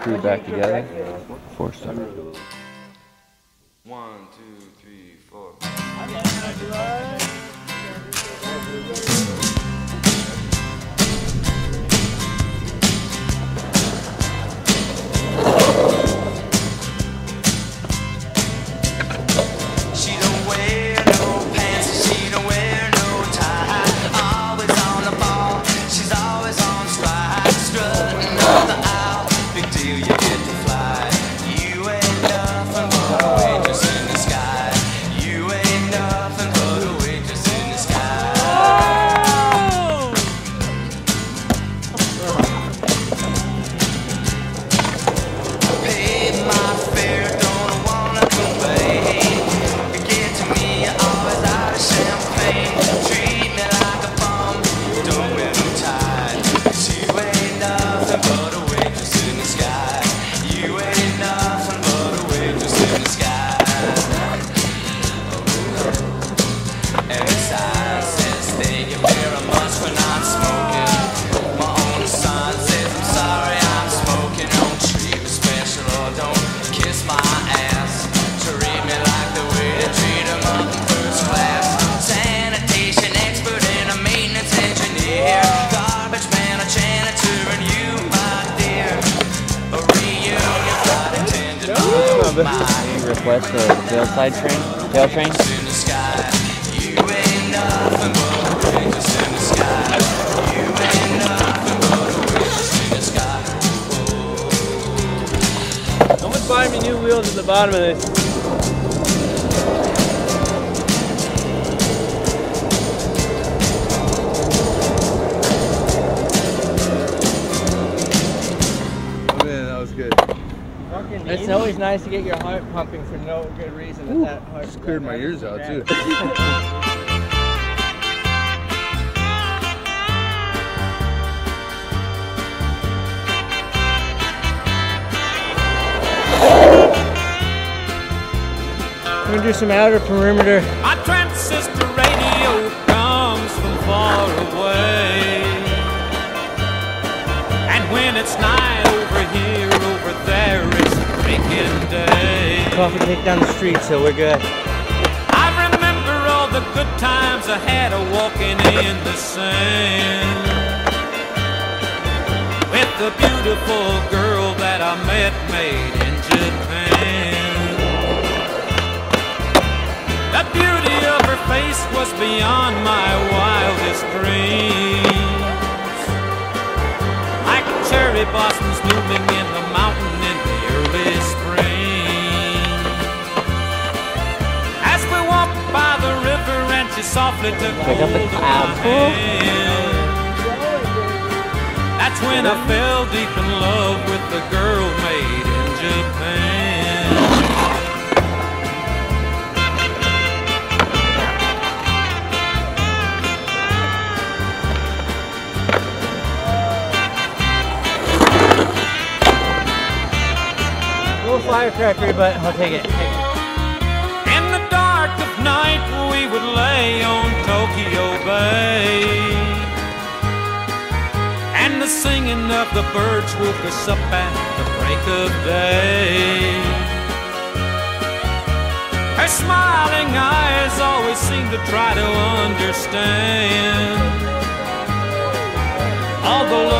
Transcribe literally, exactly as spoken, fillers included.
crew back together for summer. One, two, three, four. Request the tail side train, tail train. Someone buy me new wheels at the bottom of this. Oh man, that was good. It's always nice to get your heart pumping for no good reason. Ooh, that heart just cleared my ears out too. We're gonna do some outer perimeter. My transistor radio comes from far away, and when it's night over here, over there, it's breaking day. Coffee cake down the street, so we're good. I remember all the good times I had of walking in the sand with the beautiful girl that I met made in Japan. The beauty of her face was beyond my wildest dreams, like cherry blossoms blooming in the mountain in the early spring. As we walked by the river and she softly took hold of my hand, that's when I fell deep in love with the girl made in Japan. Firecracker, but I'll take it. In the dark of night, we would lay on Tokyo Bay, and the singing of the birds woke us up at the break of day. Her smiling eyes always seemed to try to understand all the love